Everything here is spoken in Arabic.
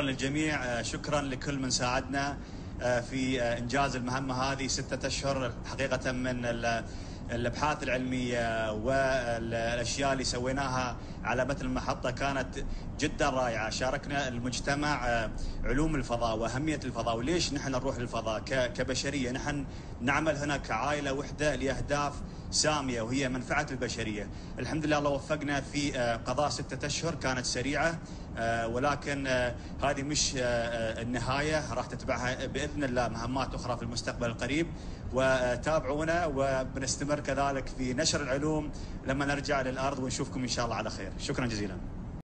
شكرا للجميع، شكرا لكل من ساعدنا في إنجاز المهمة هذه. 6 أشهر حقيقة من الأبحاث العلمية والأشياء اللي سويناها على متن المحطة كانت جدا رائعة. شاركنا المجتمع علوم الفضاء وأهمية الفضاء وليش نحن نروح للفضاء كبشرية. نحن نعمل هنا كعائلة وحدة لأهداف سامية وهي منفعة البشرية. الحمد لله الله وفقنا في قضاء 6 أشهر كانت سريعة، ولكن هذه مش النهاية، راح تتبعها بإذن الله مهمات أخرى في المستقبل القريب. وتابعونا وبنستمر كذلك في نشر العلوم لما نرجع للأرض ونشوفكم إن شاء الله على خير. شكرا جزيلا.